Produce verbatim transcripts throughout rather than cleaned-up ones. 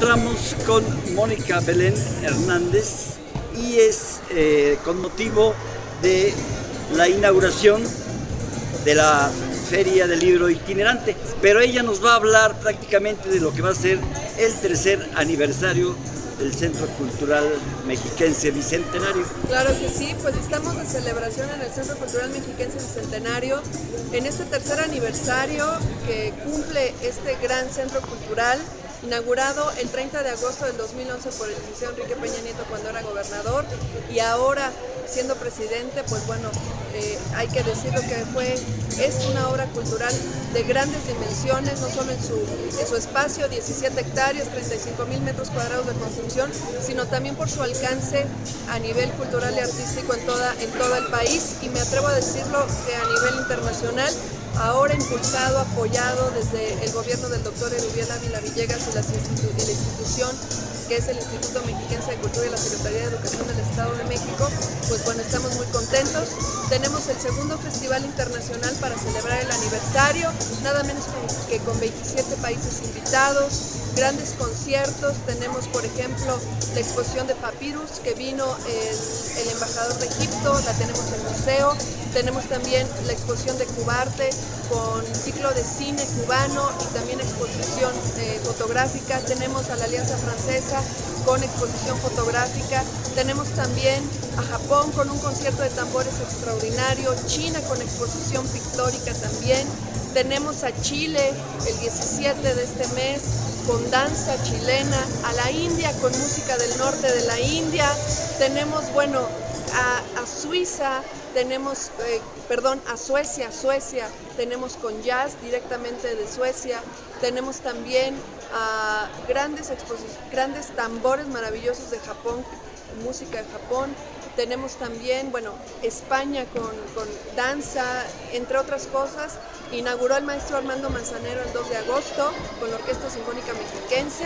Entramos con Mónica Belén Hernández y es eh, con motivo de la inauguración de la Feria del Libro Itinerante, pero ella nos va a hablar prácticamente de lo que va a ser el tercer aniversario del Centro Cultural Mexiquense Bicentenario. Claro que sí, pues estamos de celebración en el Centro Cultural Mexiquense Bicentenario, en este tercer aniversario que cumple este gran centro cultural, inaugurado el treinta de agosto del dos mil once por el licenciado Enrique Peña Nieto cuando era gobernador, y ahora siendo presidente, pues bueno, eh, hay que decirlo que fue, es una obra cultural de grandes dimensiones, no solo en su, en su espacio, diecisiete hectáreas, treinta y cinco mil metros cuadrados de construcción, sino también por su alcance a nivel cultural y artístico en, toda, en todo el país, y me atrevo a decirlo que a nivel internacional, ahora impulsado, apoyado desde el gobierno del doctor Eruviel Ávila Villegas y la, institu y la institución que es el Instituto Mexiquense de Cultura y la Secretaría de Educación del Estado de México, pues bueno, estamos muy contentos. Tenemos el segundo Festival Internacional para celebrar el aniversario, nada menos que con veintisiete países invitados, grandes conciertos. Tenemos por ejemplo la exposición de Papiros que vino el, el embajador de Egipto, la tenemos en el museo. Tenemos también la exposición de Cubarte con ciclo de cine cubano y también exposición eh, fotográfica. Tenemos a la Alianza Francesa con exposición fotográfica. Tenemos también a Japón con un concierto de tambores extraordinario, China con exposición pictórica también. Tenemos a Chile el diecisiete de este mes con danza chilena, a la India con música del norte de la India. Tenemos, bueno, a, a Suiza, tenemos, eh, perdón, a Suecia, Suecia, tenemos con jazz directamente de Suecia. Tenemos también a grandes, grandes tambores maravillosos de Japón, música de Japón. Tenemos también, bueno, España con, con danza, entre otras cosas. Inauguró el maestro Armando Manzanero el dos de agosto con la Orquesta Sinfónica Mexiquense,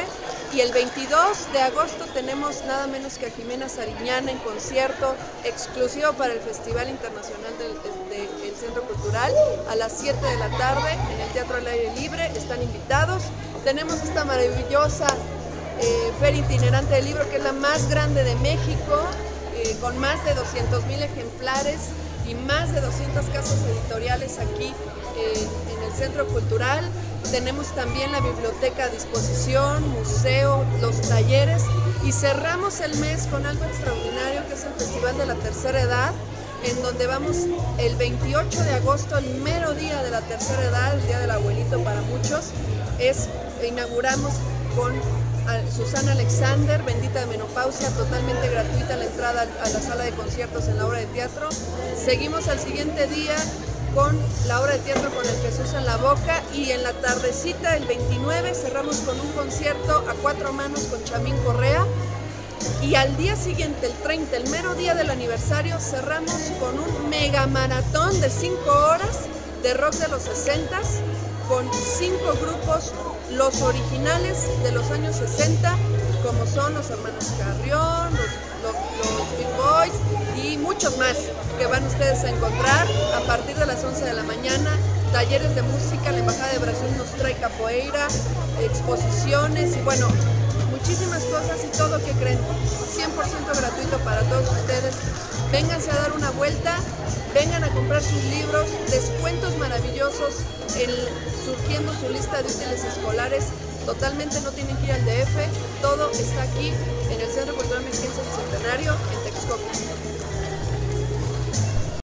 y el veintidós de agosto tenemos nada menos que a Jimena Sariñana en concierto exclusivo para el Festival Internacional del, de, del Centro Cultural a las siete de la tarde en el Teatro al Aire Libre. Están invitados. Tenemos esta maravillosa eh, Feria Itinerante del Libro, que es la más grande de México, eh, con más de doscientos mil ejemplares y más de doscientas casas editoriales aquí eh, en el Centro Cultural. Tenemos también la biblioteca a disposición, museo, los talleres, y cerramos el mes con algo extraordinario que es el Festival de la Tercera Edad, en donde vamos el veintiocho de agosto, el mero día de la Tercera Edad, el día del abuelito para muchos, es, inauguramos con Susana Alexander, Bendita de Menopausia, totalmente gratuita la entrada a la sala de conciertos en la obra de teatro. Seguimos al siguiente día con la obra de teatro con el Jesús en la boca, y en la tardecita, el veintinueve, cerramos con un concierto a cuatro manos con Chamín Correa, y al día siguiente, el treinta, el mero día del aniversario, cerramos con un mega maratón de cinco horas de rock de los sesentas con cinco grupos, los originales de los años sesenta, como son los hermanos Carrión, los, los, los Big Boys y muchos más que van ustedes a encontrar a partir de las once de la mañana. Talleres de música, la Embajada de Brasil nos trae capoeira, exposiciones y bueno, muchísimas cosas, y todo que creen, cien por ciento gratuito para todos ustedes. Vénganse a dar una vuelta, vengan a comprar sus libros, descuentos maravillosos, el, surgiendo su lista de útiles escolares, totalmente no tienen que ir al D F, todo está aquí en el Centro Cultural Mexiquense Bicentenario, en Texcoco.